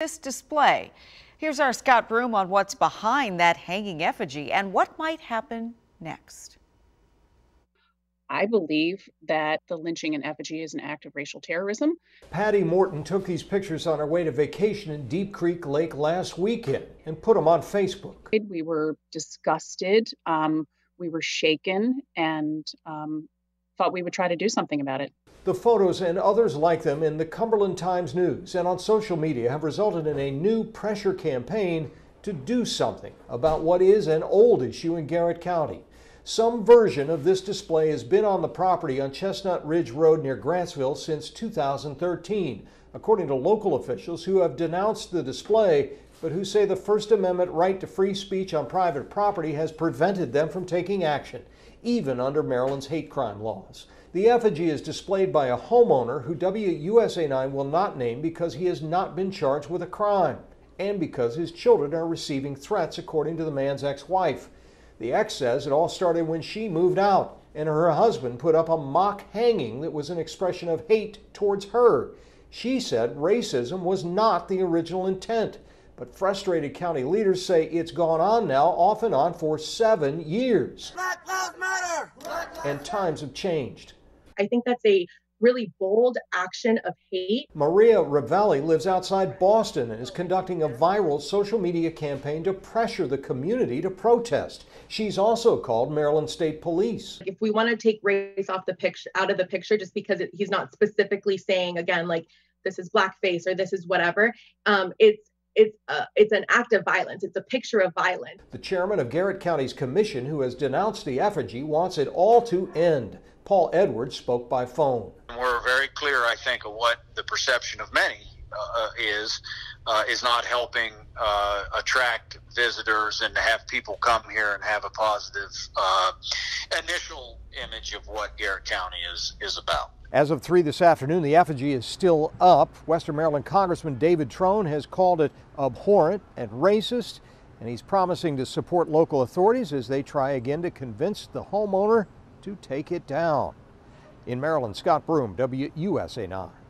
This display. Here's our Scott Broom on what's behind that hanging effigy and what might happen next. I believe that the lynching in effigy is an act of racial terrorism. Patty Morton took these pictures on her way to vacation in Deep Creek Lake last weekend and put them on Facebook. We were disgusted, we were shaken, and thought we would try to do something about it. The photos and others like them in the Cumberland Times News and on social media have resulted in a new pressure campaign to do something about what is an old issue in Garrett County. Some version of this display has been on the property on Chestnut Ridge Road near Grantsville since 2013, according to local officials who have denounced the display, but who say the First Amendment right to free speech on private property has prevented them from taking action, even under Maryland's hate crime laws. The effigy is displayed by a homeowner who WUSA9 will not name because he has not been charged with a crime and because his children are receiving threats, according to the man's ex-wife. The ex says it all started when she moved out and her husband put up a mock hanging that was an expression of hate towards her. She said racism was not the original intent, but frustrated county leaders say it's gone on now, off and on, for 7 years. Black Lives Matter! And times have changed. I think that's a really bold action of hate. Maria Ravelli lives outside Boston and is conducting a viral social media campaign to pressure the community to protest. She's also called Maryland State Police. If we want to take race off the picture, out of the picture, just because he's not specifically saying, again, like, this is blackface or this is whatever, it's an act of violence. It's a picture of violence. The chairman of Garrett County's commission, who has denounced the effigy, wants it all to end. Paul Edwards spoke by phone. We're very clear, I think, of what the perception of many is not helping attract visitors and to have people come here and have a positive initial image of what Garrett County is about. As of 3 this afternoon, the effigy is still up. Western Maryland Congressman David Trone has called it abhorrent and racist, and he's promising to support local authorities as they try again to convince the homeowner to take it down. In Maryland, Scott Broom, WUSA 9.